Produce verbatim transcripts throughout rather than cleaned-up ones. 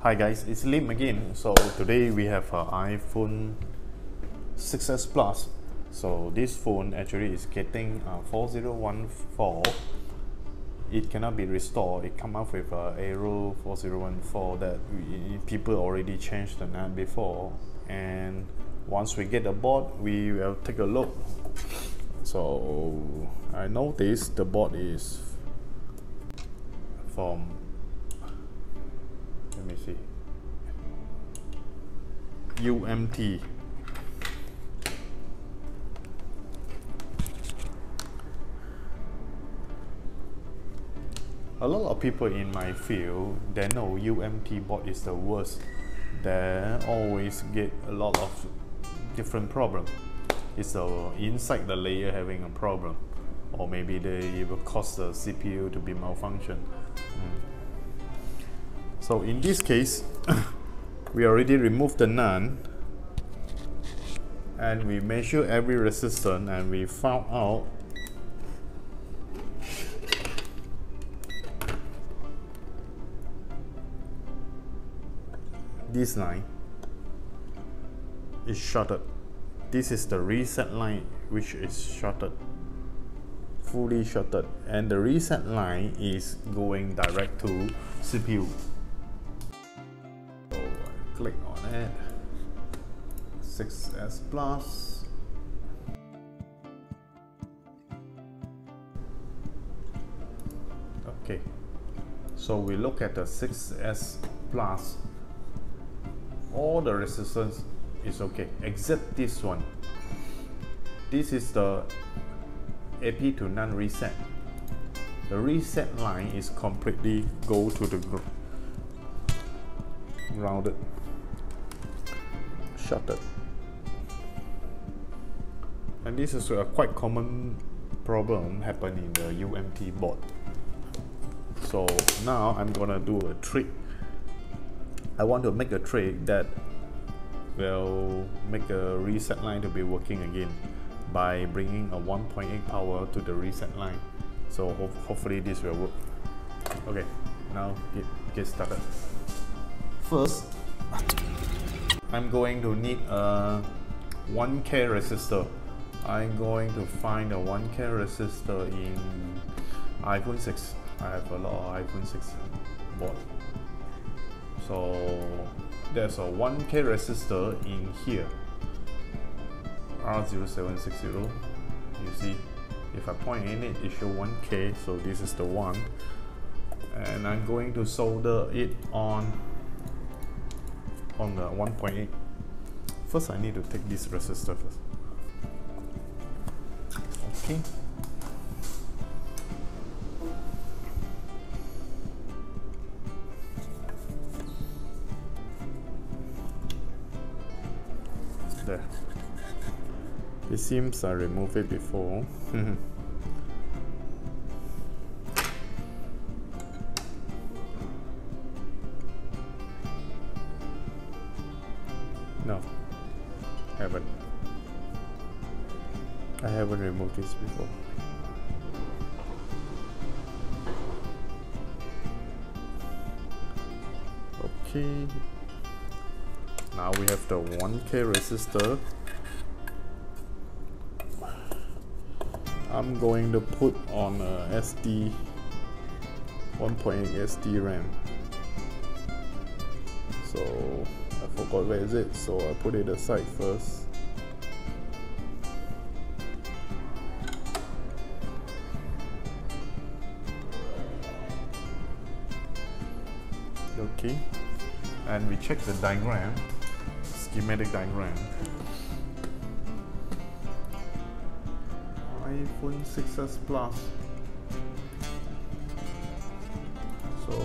Hi guys, it's Lim again. So today we have an iPhone six S Plus. So this phone actually is getting uh, four zero one four. It cannot be restored. It come up with uh, error four zero one four that we, people already changed the N A N D before. And once we get the board, we will take a look. So I noticed the board is from. Let me see. U M T. A lot of people in my field, they know U M T board is the worst. They always get a lot of different problems. It's the inside the layer having a problem, or maybe they it will cause the C P U to be malfunction. Mm. So in this case, we already removed the N A N D and we measure every resistance, and we found out this line is shorted. This is the reset line which is shorted, fully shorted, and the reset line is going direct to C P U. Click on it. six S Plus. Okay, so we look at the six S Plus. All the resistance is okay except this one. This is the A P to N A N D reset. The reset line is completely go to the gr grounded. Shorted. And this is a quite common problem happen in the U M T board. So now I'm gonna do a trick. I want to make a trick that will make a reset line to be working again by bringing a one point eight power to the reset line. So ho hopefully this will work. Okay, now get, get started. First, I'm going to need a one K resistor. I'm going to find a one K resistor in iPhone six. I have a lot of iPhone six board. So there's a one K resistor in here. R zero seven six zero. You see, if I point in it, it shows one K. So this is the one. And I'm going to solder it on on the one point eight. First I need to take this resistor first. Okay. There. It seems I removed it before. No, haven't. I haven't removed this before. Okay. Now we have the one K resistor. I'm going to put on a S D, one point eight S D RAM. So I forgot where is it, so I put it aside first. Okay, and we check the diagram, schematic diagram. iPhone six S Plus. So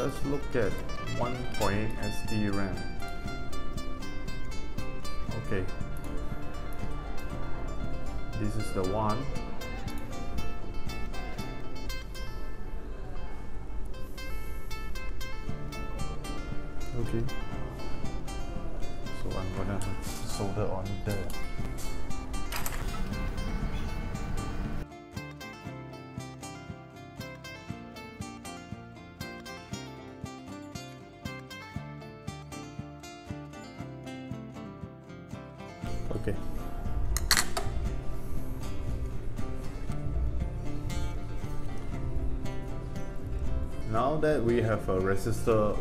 let's look at one point eight S D RAM. Okay, this is the one. Okay, so I'm gonna solder on there. Okay. Now that we have a resistor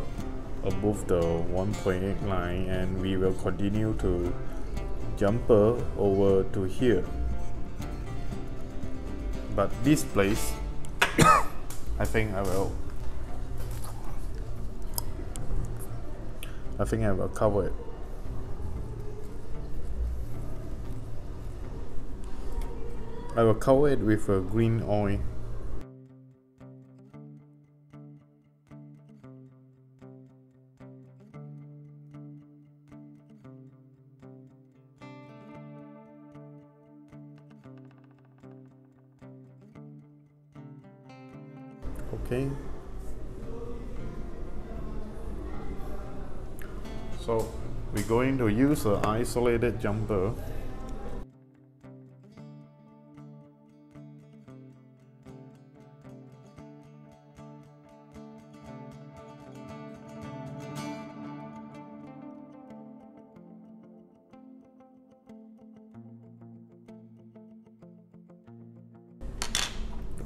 above the one point eight line, and we will continue to jumper over to here, but this place I think I will I think I will cover it. I will cover it with a green oil. Okay. So we're going to use an isolated jumper.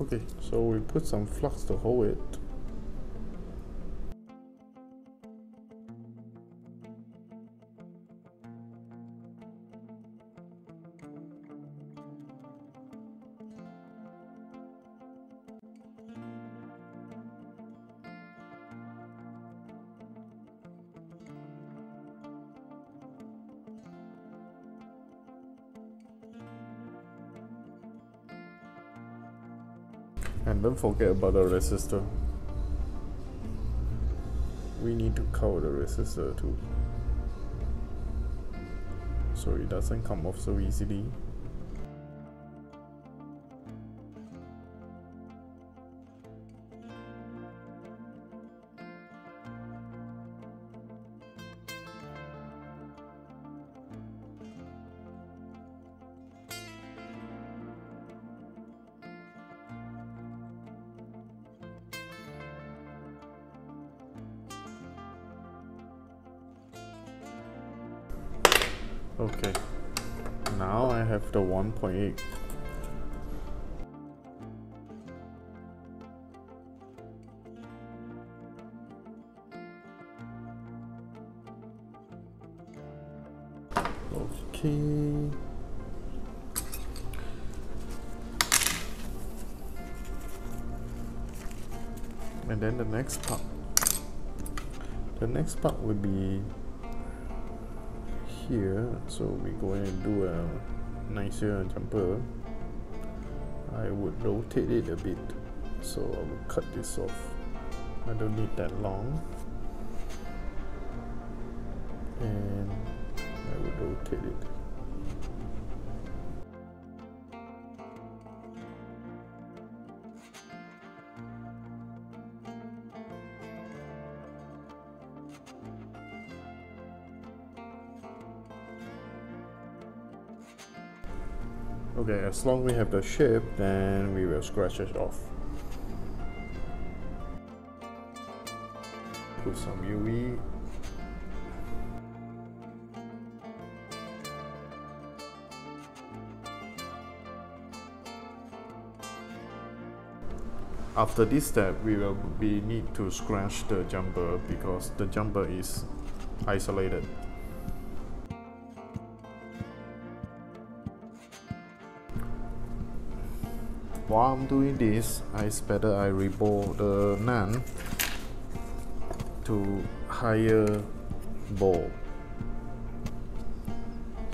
Okay, so we put some flux to hold it. And don't forget about the resistor. We need to cover the resistor too, so it doesn't come off so easily. Okay, now I have the one point eight. Okay. And then the next part. The next part would be here, so we go and do a nicer jumper. I would rotate it a bit, so I will cut this off. I don't need that long, and I would rotate it. Okay, as long as we have the shape, then we will scratch it off. Put some U V. After this step, we will we need to scratch the jumper because the jumper is isolated. While I'm doing this, it's better I rebore the NAND to higher ball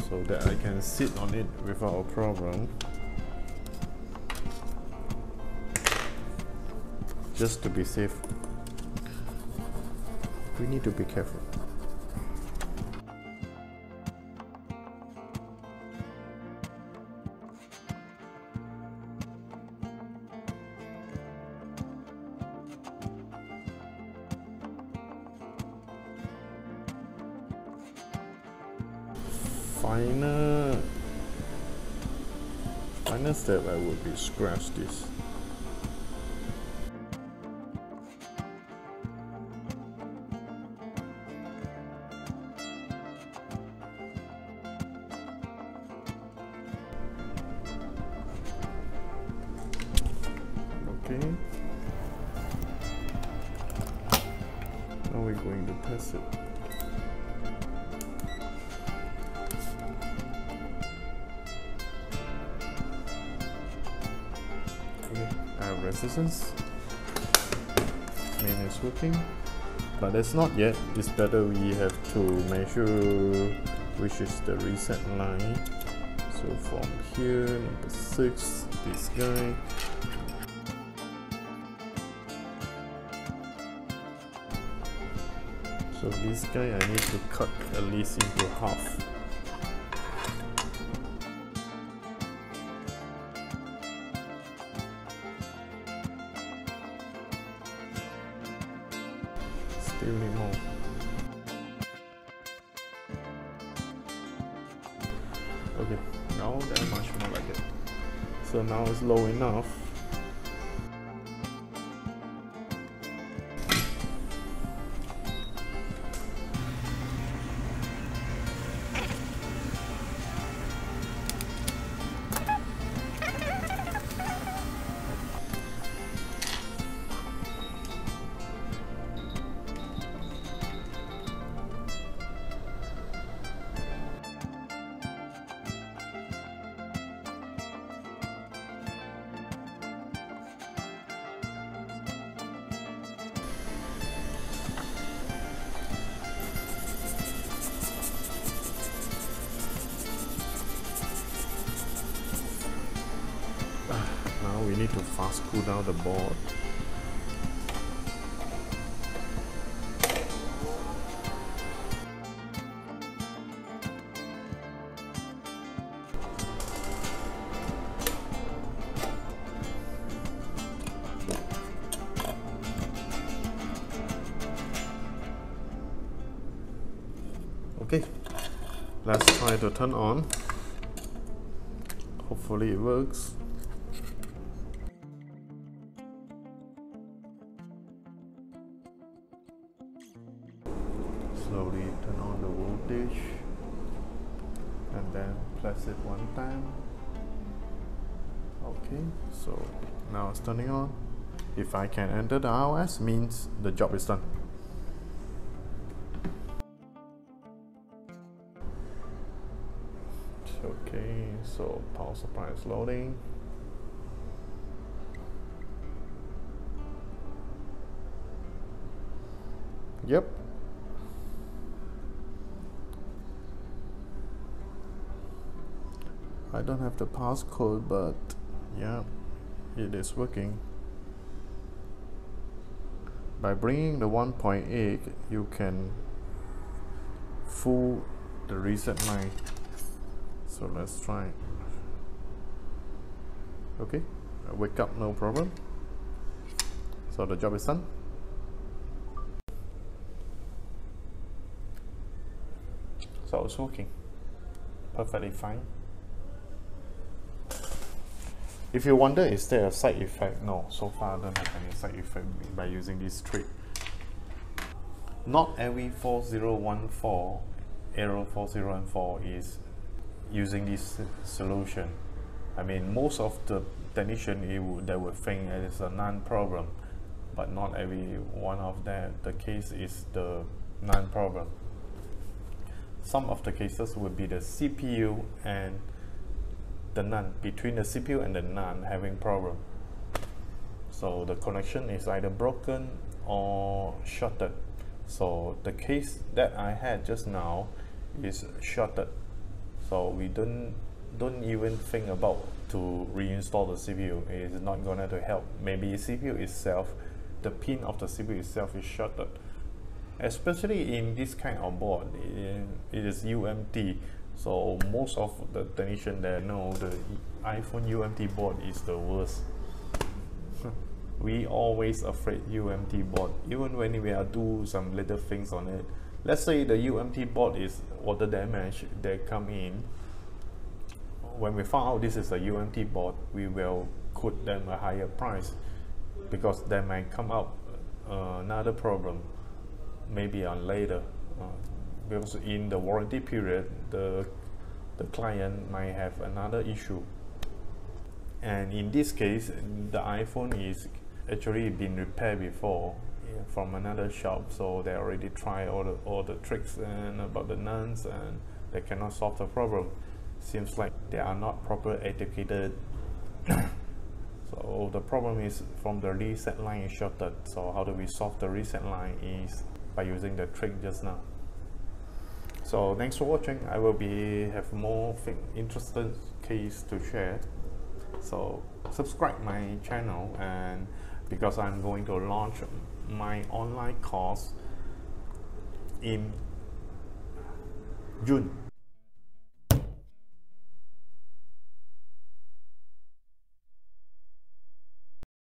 so that I can sit on it without a problem. Just to be safe, we need to be careful. Final, final step I would be scratch this. going to test it. Okay, I have resistance. Main is working, but that's not yet. It's better we have to measure which is the reset line. So from here, number six, this guy. So this guy I need to cut at least into half. Still need more. Okay, now they're much more like it. So now it's low enough. We need to fast cool down the board. Okay, let's try to turn on. Hopefully it works. Slowly turn on the voltage and then press it one time. Okay, so now it's turning on. If I can enter the iOS, means the job is done. Okay, so power supply is loading. Yep. I don't have the passcode, but yeah, it is working. By bringing the one point eight, you can fool the reset line. So let's try. Okay, I wake up, no problem. So the job is done. So it's working perfectly fine. If you wonder, is there a side effect? No, so far I don't have any side effect by using this trick. Not every four zero one four, error four zero one four is using this solution. I mean, most of the technician it would, they would think it is a NAND problem, but not every one of them. The case is the NAND problem. Some of the cases would be the C P U and the NAND, between the C P U and the NAND having problem. So the connection is either broken or shorted. So the case that I had just now is shorted. So we don't don't even think about to reinstall the C P U. It is not going to help. Maybe C P U itself, the pin of the C P U itself is shorted. Especially in this kind of board, it is U M T. So most of the technicians there know the iPhone U M T board is the worst. We always afraid U M T board, even when we are do some little things on it. Let's say the U M T board is water damage, they come in. When we found out this is a U M T board, we will quote them a higher price because they might come out uh, another problem, maybe on later. Uh, Because in the warranty period, the, the client might have another issue. And in this case, the iPhone is actually been repaired before. yeah. from another shop, so they already try all the, all the tricks and about the NANDs, and they cannot solve the problem. Seems like they are not properly educated. So the problem is from the reset line is shorted. So how do we solve the reset line is by using the trick just now. So thanks for watching. I will be have more interesting case to share. So subscribe my channel, and because I'm going to launch my online course in June.